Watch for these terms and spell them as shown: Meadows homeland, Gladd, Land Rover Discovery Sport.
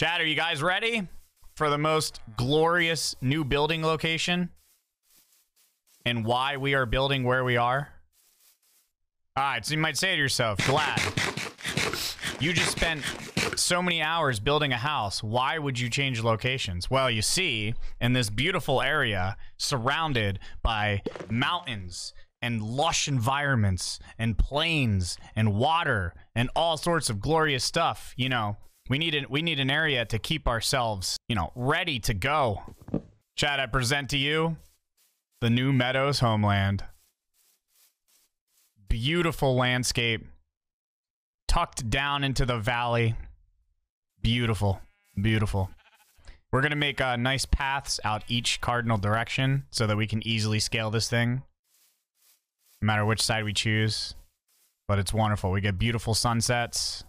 Chat, are you guys ready for the most glorious new building location and why we are building where we are? All right, so you might say to yourself, Glad, you just spent so many hours building a house. Why would you change locations? Well, you see, in this beautiful area surrounded by mountains and lush environments and plains and water and all sorts of glorious stuff, you know, we need an area to keep ourselves, you know, ready to go. Chat, I present to you the new Meadows homeland. Beautiful landscape tucked down into the valley. Beautiful, beautiful. We're gonna make nice paths out each cardinal direction so that we can easily scale this thing no matter which side we choose. But it's wonderful. We get beautiful sunsets,